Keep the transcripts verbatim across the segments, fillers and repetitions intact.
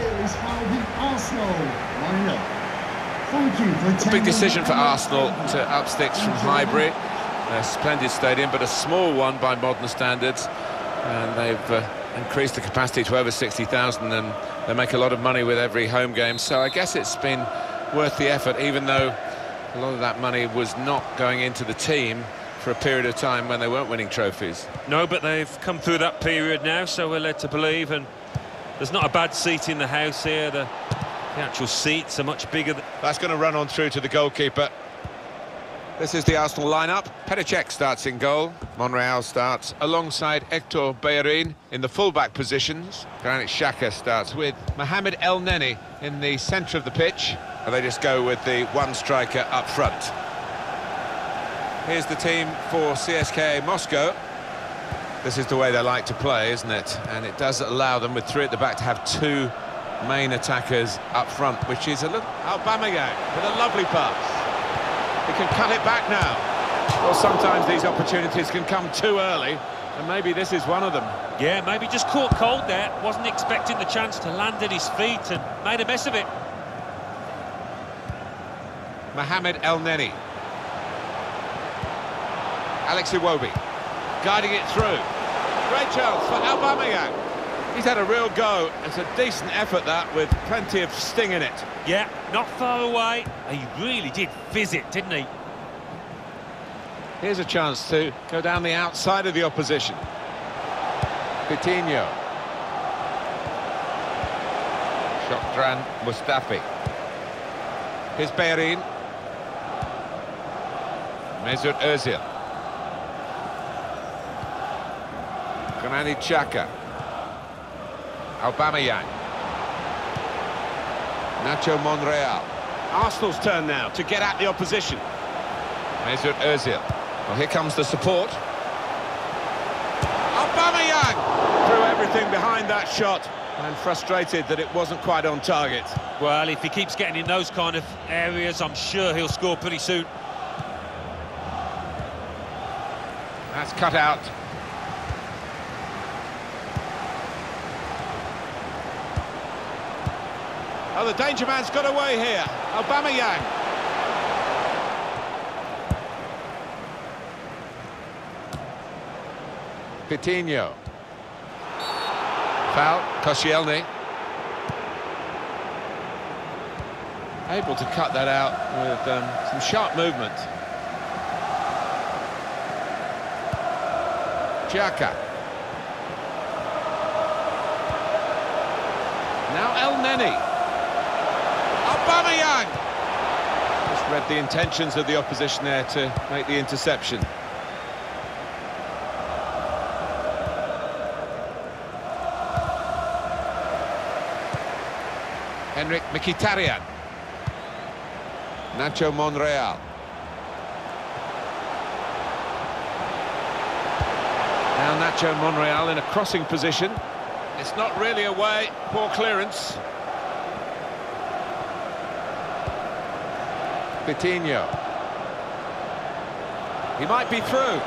here is how the Arsenal line up. Thank you for a big decision for Arsenal to upsticks from Highbury. A splendid stadium, but a small one by modern standards. And they've uh, increased the capacity to over sixty thousand, and they make a lot of money with every home game. So I guess it's been worth the effort, even though a lot of that money was not going into the team for a period of time when they weren't winning trophies. No, but they've come through that period now, so we're led to believe, and there's not a bad seat in the house here. The, the actual seats are much bigger. Th That's going to run on through to the goalkeeper. This is the Arsenal lineup. Pediczek starts in goal. Monreal starts alongside Hector Bellerin in the full-back positions. Granit Xhaka starts with Mohamed Elneny in the centre of the pitch. And they just go with the one striker up front. Here's the team for C S K A Moscow. This is the way they like to play, isn't it? And it does allow them, with three at the back, to have two main attackers up front, which is a look. Aubameyang with a lovely pass. He can cut it back now. Well, sometimes these opportunities can come too early, and maybe this is one of them. Yeah, maybe just caught cold there. Wasn't expecting the chance to land at his feet and made a mess of it. Mohamed Elneny. Alex Iwobi. Guiding it through. Great chance for Aubameyang. He's had a real go. It's a decent effort, that, with plenty of sting in it. Yeah, not far away. He really did fizz it, didn't he? Here's a chance to go down the outside of the opposition. Coutinho. Shkodran Mustafi. Here's Bellerin. Mesut Ozil. Granit Xhaka. Aubameyang. Nacho Monreal. Arsenal's turn now to get at the opposition. Mesut Ozil. Well, here comes the support. Aubameyang threw everything behind that shot, and frustrated that it wasn't quite on target. Well, if he keeps getting in those kind of areas, I'm sure he'll score pretty soon. That's cut out. Oh, the danger man's got away here. Aubameyang. Coutinho. Foul. Koscielny. Able to cut that out with um, some sharp movement. Xhaka. Now Elneny. Aubameyang! Just read the intentions of the opposition there to make the interception. Henrik Mkhitaryan. Nacho Monreal. Now Nacho Monreal in a crossing position. It's not really away, poor clearance. Coutinho. He might be through.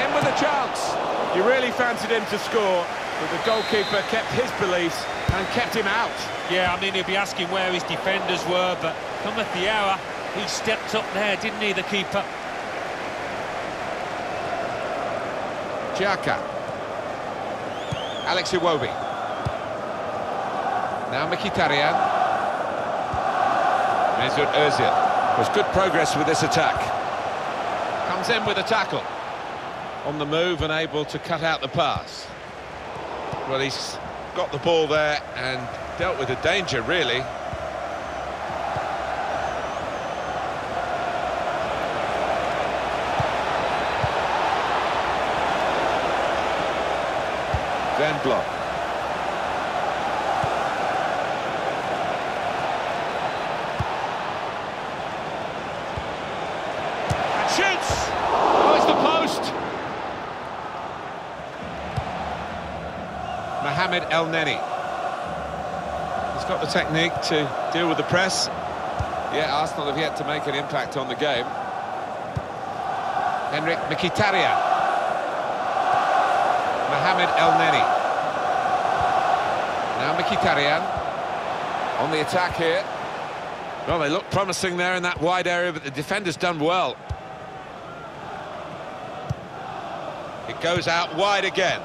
In with a chance. You really fancied him to score, but the goalkeeper kept his beliefs and kept him out. Yeah, I mean, he'll be asking where his defenders were, but come at the hour, he stepped up there, didn't he, the keeper? Xhaka. Alex Iwobi. Now Mkhitaryan. Mesut Ozil. Was good progress with this attack. Comes in with a tackle. On the move and able to cut out the pass. Well, he's got the ball there and dealt with the danger, really. Van Bloek. Shoots! Oh, it's the post! Mohamed Elneny. He's got the technique to deal with the press. Yeah, Arsenal have yet to make an impact on the game. Henrik Mkhitaryan. Mohamed Elneny. Now Mkhitaryan on the attack here. Well, they look promising there in that wide area, but the defender's done well. It goes out wide again.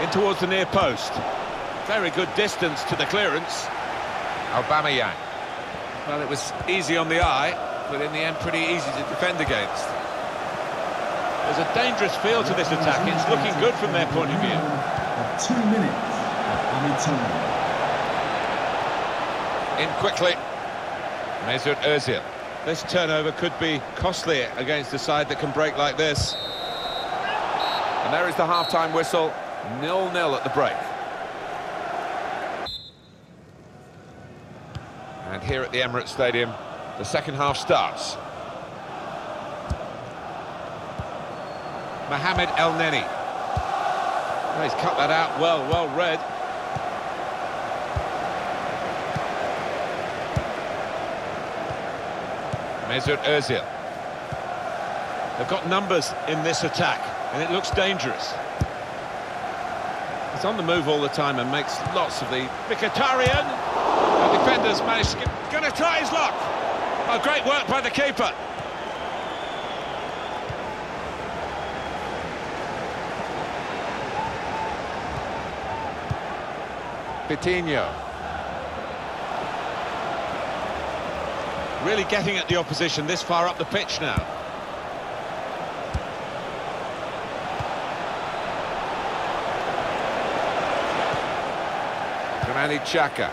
In towards the near post. Very good distance to the clearance. Aubameyang. Well, it was easy on the eye, but in the end pretty easy to defend against. There's a dangerous feel to this attack. It's looking good from their point of view. Two minutes of time. In quickly, Mesut Ozil. This turnover could be costly against a side that can break like this. And there is the half-time whistle, nil nil at the break. And here at the Emirates Stadium, the second half starts. Mohamed Elneny. Oh, he's cut that out well, well read. Mesut Ozil. They've got numbers in this attack, and it looks dangerous. He's on the move all the time and makes lots of the... Mkhitaryan! The defender's managed to... Get... Gonna try his luck! Oh, great work by the keeper! Coutinho. Really getting at the opposition this far up the pitch now. Granit Xhaka.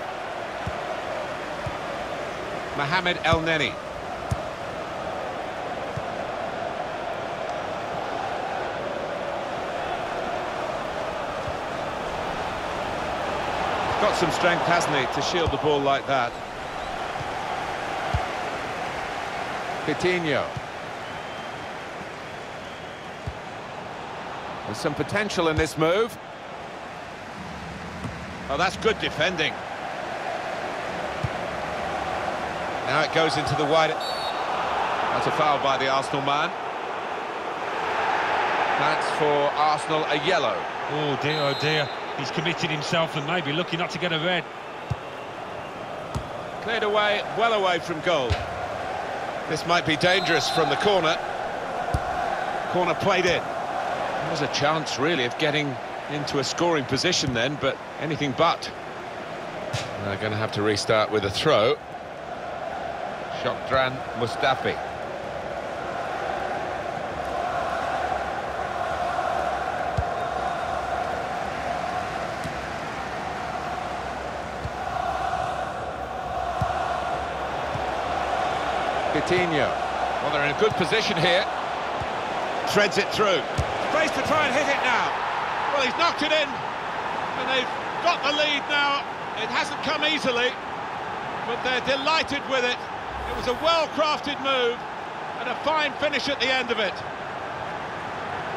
Mohamed Elneny. Got some strength, hasn't he, to shield the ball like that. Coutinho. There's some potential in this move. Oh, that's good defending. Now it goes into the wide... That's a foul by the Arsenal man. That's for Arsenal, a yellow. Oh dear, oh dear. He's committed himself and maybe lucky not to get a red. Cleared away, well away from goal. This might be dangerous from the corner. Corner played in. There was a chance, really, of getting into a scoring position then, but anything but. And they're going to have to restart with a throw. Shkodran Mustafi. Coutinho. Well, they're in a good position here. Treads it through. Space to try and hit it now. Well, he's knocked it in. And they've got the lead now. It hasn't come easily. But they're delighted with it. It was a well-crafted move. And a fine finish at the end of it.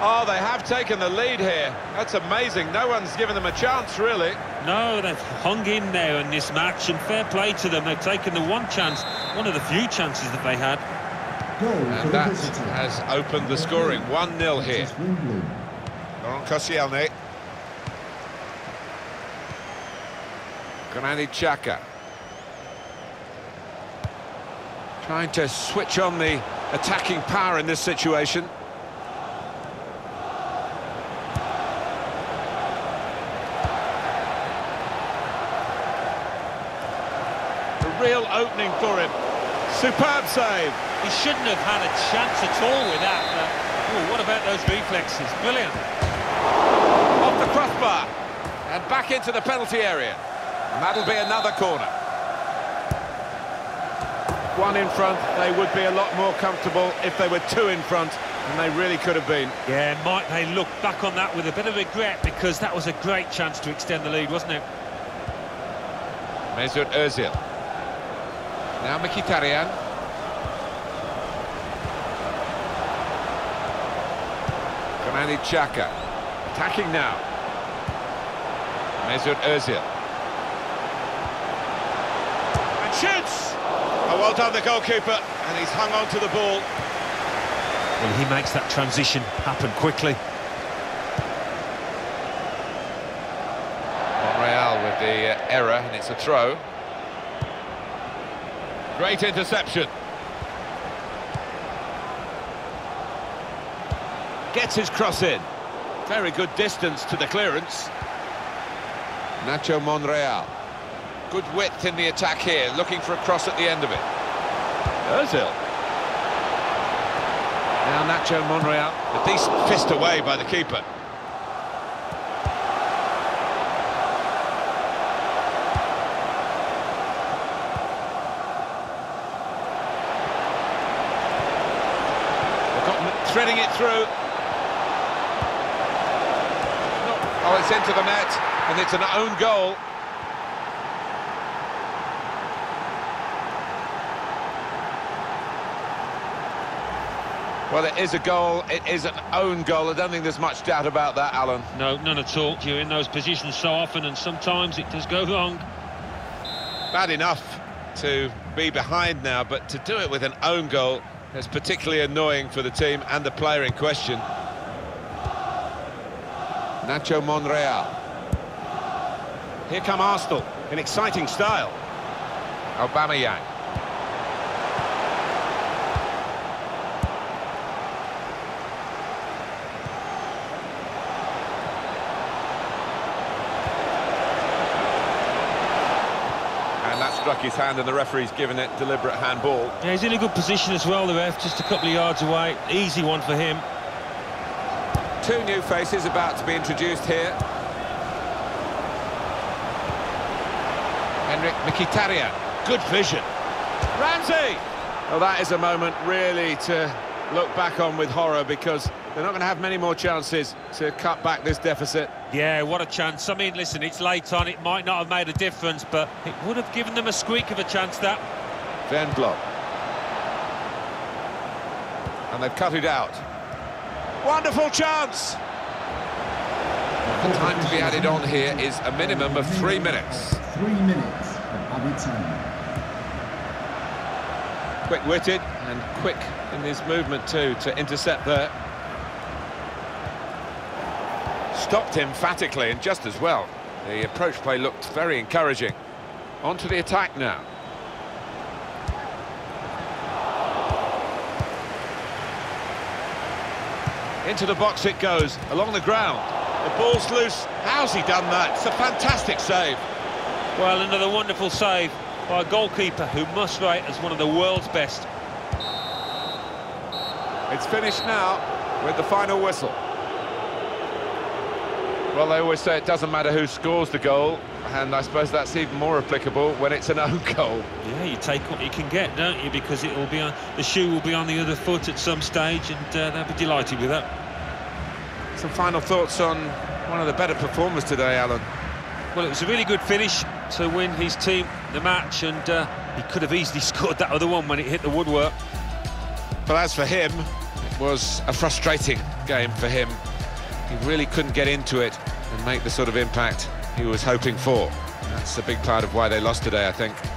Oh, they have taken the lead here. That's amazing. No one's given them a chance, really. No, they've hung in there in this match. And fair play to them. They've taken the one chance. One of the few chances that they had. And that has opened the scoring. one nil here. They're on Koscielny. Granit Xhaka. Trying to switch on the attacking power in this situation. A real opening for him. Superb save. He shouldn't have had a chance at all with that. But, ooh, what about those reflexes? Brilliant. Off the crossbar. And back into the penalty area. And that'll be another corner. One in front, they would be a lot more comfortable if they were two in front. And they really could have been. Yeah, Mike, they look back on that with a bit of regret because that was a great chance to extend the lead, wasn't it? Mesut Ozil. Now Mkhitaryan. Granit Xhaka. Attacking now. Mesut Ozil. And shoots! Oh, well done, the goalkeeper. and he's hung on to the ball. Well, he makes that transition happen quickly. Monreal with the uh, error, and it's a throw. Great interception. Gets his cross in. Very good distance to the clearance. Nacho Monreal. Good width in the attack here, looking for a cross at the end of it. Ozil. Now Nacho Monreal. But these pissed away by the keeper. Got, threading it through. Oh, it's into the net, and it's an own goal. Well, it is a goal, it is an own goal. I don't think there's much doubt about that, Alan. No, none at all. You're in those positions so often, and sometimes it does go wrong. Bad enough to be behind now, but to do it with an own goal is particularly annoying for the team and the player in question. Nacho Monreal. Here come Arsenal in exciting style. Aubameyang. And that struck his hand, and the referee's given it deliberate handball. Yeah, he's in a good position as well, the ref, just a couple of yards away. Easy one for him. Two new faces about to be introduced here. Henrik Mkhitaryan, good vision. Ramsey! Well, that is a moment really to look back on with horror, because they're not going to have many more chances to cut back this deficit. Yeah, what a chance. I mean, listen, it's late on, it might not have made a difference, but it would have given them a squeak of a chance, that. Van Bloek. And they've cut it out. Wonderful chance! The time to be added on here is a minimum of three minutes. Three minutes of added time. Quick-witted and quick in his movement too to intercept there. Stopped emphatically and just as well. The approach play looked very encouraging. On to the attack now. Into the box it goes, along the ground. The ball's loose. How's he done that? It's a fantastic save. Well, another wonderful save by a goalkeeper who must rate as one of the world's best. It's finished now with the final whistle. Well, they always say it doesn't matter who scores the goal, and I suppose that's even more applicable when it's an own goal. Yeah, you take what you can get, don't you? Because it will be on, the shoe will be on the other foot at some stage, and uh, they'll be delighted with that. Some final thoughts on one of the better performers today, Alan. Well, it was a really good finish to win his team the match, and uh, he could have easily scored that other one when it hit the woodwork. But as for him, it was a frustrating game for him. He really couldn't get into it and make the sort of impact he was hoping for. That's a big part of why they lost today, I think.